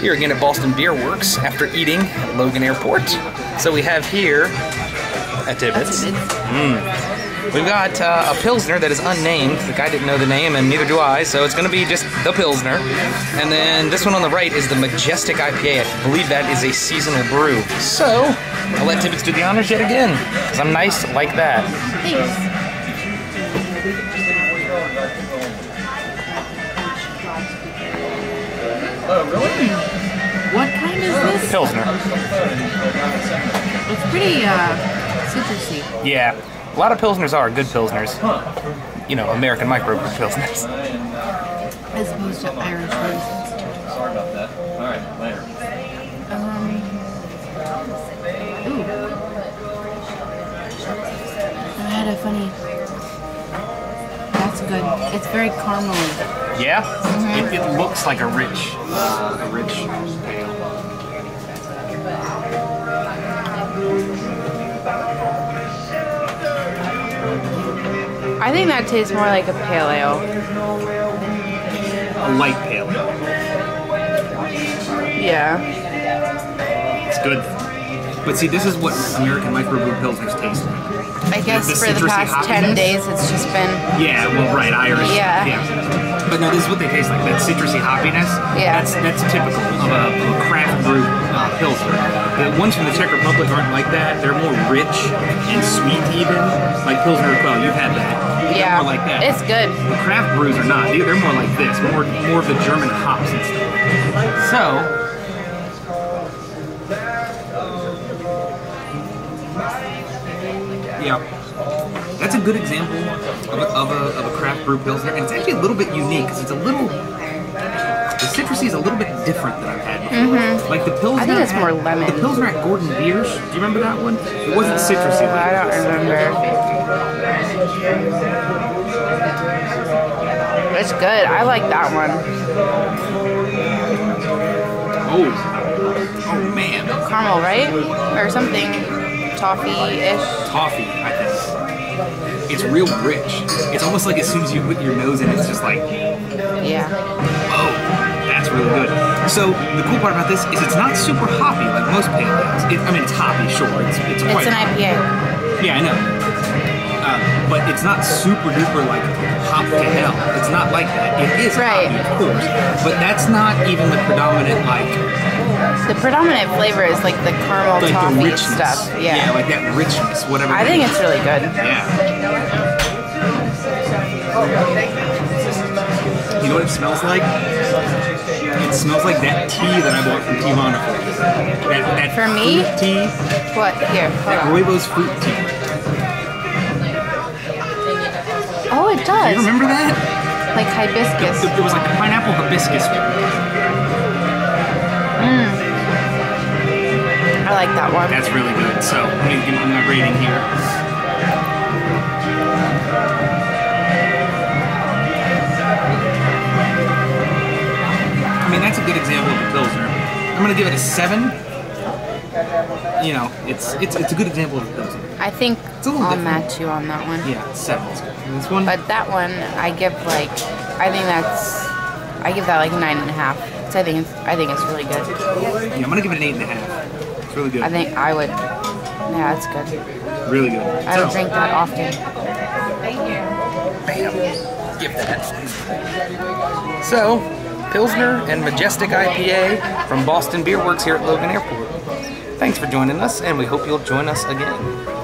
here again at Boston Beer Works after eating at Logan Airport. So we have here at Tibbetts. We've got a Pilsner that is unnamed. The guy didn't know the name, and neither do I, so it's going to be just the Pilsner. And then this one on the right is the Majestic IPA. I believe that is a seasonal brew. So, I'll let Tibbetts do the honors yet again, because I'm nice like that. Thanks. Oh, really? What kind is this? Pilsner. It's pretty citrusy. Yeah. A lot of Pilsners are good Pilsners. You know, American microbrew Pilsners. As opposed to Irish roses. Sorry about that. Alright, later. Ooh. I had a funny... That's good. It's very caramely. Yeah? Mm-hmm. It looks like a rich pale. I think that tastes more like a pale ale. A light pale ale. Yeah. It's good. But see, this is what American microbrew Pilsners taste like. I guess for the past hoppiness. 10 days it's just been... Yeah, well, right, Irish. Yeah. But no, this is what they taste like, that citrusy hoppiness. Yeah. That's typical of a craft brew Pilsner. The ones from the Czech Republic aren't like that. They're more rich and sweet even. Like Pilsner Urquell, you've had that. Yeah. They're more like that. It's good. The craft brews are not. They're more like this. More of the German hops and stuff. So. Yeah. That's a good example of a craft brew Pilsner. And it's actually a little bit unique because it's a little... The citrusy is a little bit different than I've had before. Mm-hmm. Like the Pilsner. I think it's more lemon. The Pilsner at Gordon Beers. Do you remember that one? It wasn't citrusy. I don't remember. It's good. I like that one. Oh. Oh man. Caramel, right? Or something toffee-ish. Toffee, I think. It's real rich. It's almost like as soon as you put your nose in, it's just like. Yeah. Really good. So the cool part about this is it's not super hoppy like most pale ales. I mean, it's hoppy, sure. It's quite. It's an IPA. Yeah, I know. But it's not super duper like hop to hell. It's not like that. It is right, hoppy, of course. But that's not even the predominant like. The predominant flavor is like the caramel like toffee the richness stuff. Yeah. Yeah, like that richness, whatever. I think it's really good. Yeah. You know what it smells like? It smells like that tea that I bought from Tijuana. That for me? Fruit tea. What? Here, hold that on. Roybo's fruit tea. Oh, it does. Do you remember that? Like hibiscus. It was like a pineapple hibiscus. Mmm. I like that one. That's really good. So, let me give my rating here. I mean, that's a good example of a Pilsner. I'm going to give it a 7. You know, it's a good example of a Pilsner. I think I'll match you on that one. Yeah, 7. And this one? But that one, I give that like 9.5. So I think it's really good. Yeah, I'm going to give it an 8.5. It's really good. I think I would. Yeah, it's good. Really good. I don't drink that often. Thank you. Bam. Give that. So... Pilsner and Majestic IPA from Boston Beer Works here at Logan Airport. Thanks for joining us, and we hope you'll join us again.